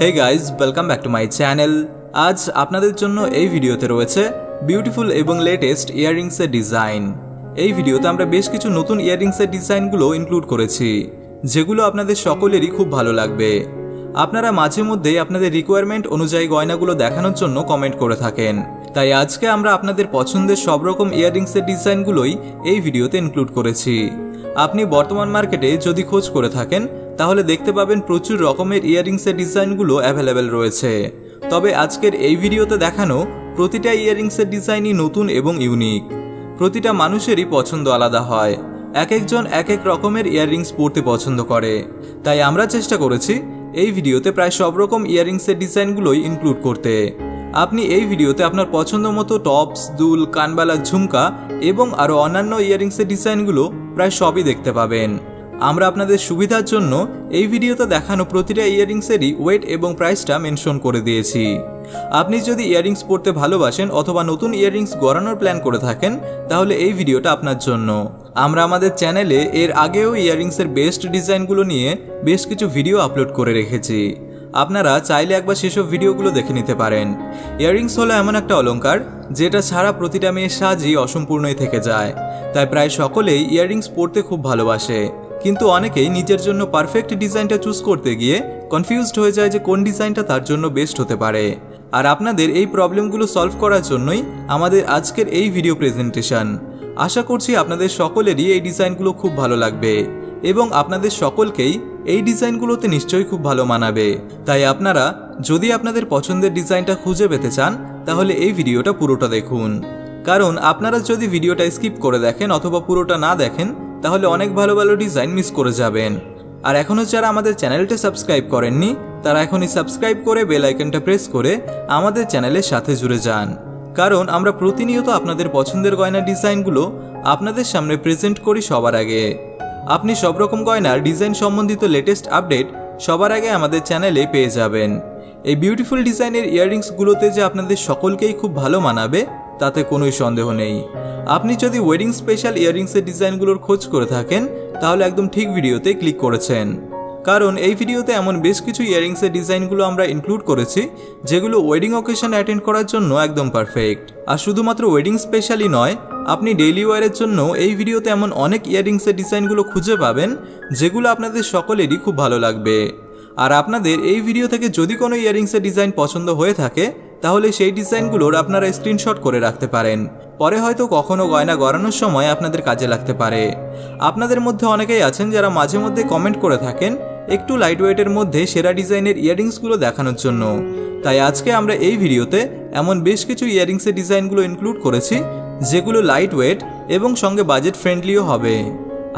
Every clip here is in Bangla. Hey guys welcome back to my channel. आज आपनादेर जोन्नो एई भिडियोते रोयेछे ब्यूटिफुल एबं लेटेस्ट इयाररिंग्सेर डिजाइन। एई भिडियोते आमरा बेश किछु नतून इयाररिंग्सेर डिजाइनगुलो इनक्लूड करेछि जेगुलो आपनादेर सकलेरई खूब भालो लागबे। आपनारा माझे मध्येई आपनादेर रिक्वायरमेंट अनुयायी गयनागुलो देखानोर जोन्नो कमेंट करे थाकेन, ताई आजके आमरा आपनादेर पछंदेर सब रकम इयाररिंग्सेर डिजाइनगुलोई एई भिडियोते इनक्लूड करेछि। आपनी बर्तमान मार्केटे जदि खोज करे थाकेन ताहले देखते पाबेन प्रचुर रकमेर इयाररिंग्सेर डिजाइनगुलो अवेलेबल रयेछे। तबे आजकेर एई भिडियोते देखानो प्रतिटा इयाररिंग्सेर डिजाइनई नतून एबं इउनिक। प्रतिटा मानुषेरई पछन्द आलादा हय, एक एकजन एक एक रकमेर इयाररिंग्स पड़ते पछन्द करे, ताई आमरा चेष्टा करेछि एई भिडियोते प्राय सब रकम इयाररिंग्सेर डिजाइनगुलोई इनक्लूड करते। आपनी एई भिडियोते आपनार पछंदमतो टप्स, दुल, कानबाला, झुमका एबं आरो अन्यान्य इयाररिंग्सेर डिजाइनगुलो प्राय सबई देखते पाबेन। आमरा आपनादेर सुविधार जोन्नो एई भिडियोते देखानो प्रतिटा इयाररिंग्सेरई वेट एबं प्राइसटा मेनशन करे दिएछि। आपनि जदि इयाररिंग्स पड़ते भालोबाशेन अथवा नतून इयाररिंग्स गड़ानोर प्लान करे थाकेन ताहले एई भिडियोटा आपनार जोन्नो। आमरा आमादेर चैनेले एर आगेओ इयाररिंग्सेर बेस्ट डिजाइनगुलो निये बेश किछु भिडियो आपलोड करे रेखेछि, आपनारा चाइले एकबार सेई सब भिडियोगुलो देखे निते पारेन। इयाररिंग्स हलो एमन एकटा अलंकार जेटा छाड़ा प्रतिटा मेये साजई असम्पूर्णई थेके जाय, ताई प्राय सकलेई इयाररिंग्स पड़ते खूब भालोबाशे। কিন্তু অনেকেই নিজের জন্য পারফেক্ট ডিজাইনটা চুজ করতে গিয়ে কনফিউজড হয়ে যায় যে কোন ডিজাইনটা তার জন্য বেস্ট হতে পারে। আর আপনাদের এই প্রবলেমগুলো সলভ করার জন্যই আমাদের আজকের এই ভিডিও প্রেজেন্টেশন। আশা করছি আপনাদের সকলেরই এই ডিজাইনগুলো খুব ভালো লাগবে এবং আপনাদের সকলকেই এই ডিজাইনগুলোতে নিশ্চয়ই খুব ভালো মানাবে। তাই আপনারা যদি আপনাদের পছন্দের ডিজাইনটা খুঁজে পেতে চান তাহলে এই ভিডিওটা পুরোটা দেখুন, কারণ আপনারা যদি ভিডিওটা স্কিপ করে দেখেন অথবা পুরোটা না দেখেন তাহলে অনেক ভালো ভালো ডিজাইন মিস করে যাবেন। আর এখনো যারা আমাদের চ্যানেলটা সাবস্ক্রাইব করেননি তারা এখনই সাবস্ক্রাইব করে বেল আইকনটা প্রেস করে আমাদের চ্যানেলের সাথে জুড়ে যান, কারণ আমরা প্রতিনিয়ত আপনাদের পছন্দের গয়নার ডিজাইনগুলো আপনাদের সামনে প্রেজেন্ট করি সবার আগে। আপনি সব রকম গয়নার ডিজাইন সম্বন্ধিত লেটেস্ট আপডেট সবার আগে আমাদের চ্যানেলে পেয়ে যাবেন। এই বিউটিফুল ডিজাইনের ইয়াররিংসগুলোতে যে আপনাদের সকলকেই খুব ভালো মানাবে তাতে কোনোই সন্দেহ নেই। আপনি যদি ওয়েডিং স্পেশাল ইয়াররিংসের ডিজাইনগুলোর খোঁজ করে থাকেন তাহলে একদম ঠিক ভিডিওতে ক্লিক করেছেন, কারণ এই ভিডিওতে এমন বেশ কিছু ইয়াররিংসের ডিজাইনগুলো আমরা ইনক্লুড করেছি যেগুলো ওয়েডিং অকেশন অ্যাটেন্ড করার জন্য একদম পারফেক্ট। আর শুধুমাত্র ওয়েডিং স্পেশালই নয়, আপনি ডেইলি ওয়ারের জন্য এই ভিডিওতে এমন অনেক ইয়াররিংসের ডিজাইনগুলো খুঁজে পাবেন যেগুলো আপনাদের সকলেরই খুব ভালো লাগবে। আর আপনাদের এই ভিডিও থেকে যদি কোনো ইয়াররিংসের ডিজাইন পছন্দ হয়ে থাকে তাহলে সেই ডিজাইনগুলোর আপনারা স্ক্রিনশট করে রাখতে পারেন, পরে হয়তো কখনো গয়না গড়ানোর সময় আপনাদের কাজে লাগতে পারে। আপনাদের মধ্যে অনেকেই আছেন যারা মাঝে মধ্যে কমেন্ট করে থাকেন একটু লাইট ওয়েটের মধ্যে সেরা ডিজাইনের ইয়াররিংসগুলো দেখানোর জন্য, তাই আজকে আমরা এই ভিডিওতে এমন বেশ কিছু ইয়াররিংসের ডিজাইনগুলো ইনক্লুড করেছি যেগুলো লাইট ওয়েট এবং সঙ্গে বাজেট ফ্রেন্ডলিও হবে।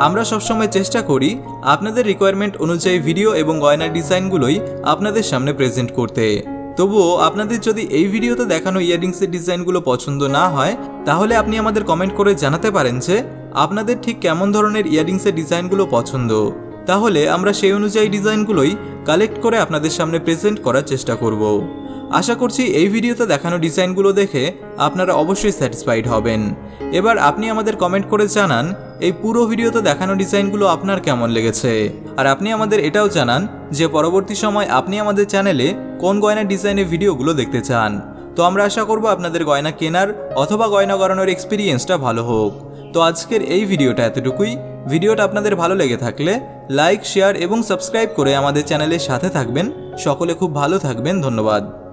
আমরা সবসময় চেষ্টা করি আপনাদের রিকোয়ারমেন্ট অনুযায়ী ভিডিও এবং গয়নার ডিজাইনগুলোই আপনাদের সামনে প্রেজেন্ট করতে। তবুও আপনাদের যদি এই ভিডিওতে দেখানো ইয়াররিংসের ডিজাইনগুলো পছন্দ না হয় তাহলে আপনি আমাদের কমেন্ট করে জানাতে পারেন যে আপনাদের ঠিক কেমন ধরনের ইয়াররিংসের ডিজাইনগুলো পছন্দ, তাহলে আমরা সেই অনুযায়ী ডিজাইনগুলোই কালেক্ট করে আপনাদের সামনে প্রেজেন্ট করার চেষ্টা করব। আশা করছি এই ভিডিওতে দেখানো ডিজাইনগুলো দেখে আপনারা অবশ্যই স্যাটিসফাইড হবেন। এবার আপনি আমাদের কমেন্ট করে জানান এই পুরো ভিডিওতে দেখানো ডিজাইনগুলো আপনার কেমন লেগেছে। আর আপনি আমাদের এটাও জানান যে পরবর্তী সময় আপনি আমাদের চ্যানেলে কোন গয়না ডিজাইনের ভিডিওগুলো দেখতে চান। তো আমরা আশা করব আপনাদের গয়না কেনার অথবা গয়না গড়ানোর এক্সপিরিয়েন্সটা ভালো হোক। তো আজকের এই ভিডিওটা এতটুকুই। ভিডিওটা আপনাদের ভালো লেগে থাকলে লাইক, শেয়ার এবং সাবস্ক্রাইব করে আমাদের চ্যানেলের সাথে থাকবেন। সকলে খুব ভালো থাকবেন। ধন্যবাদ।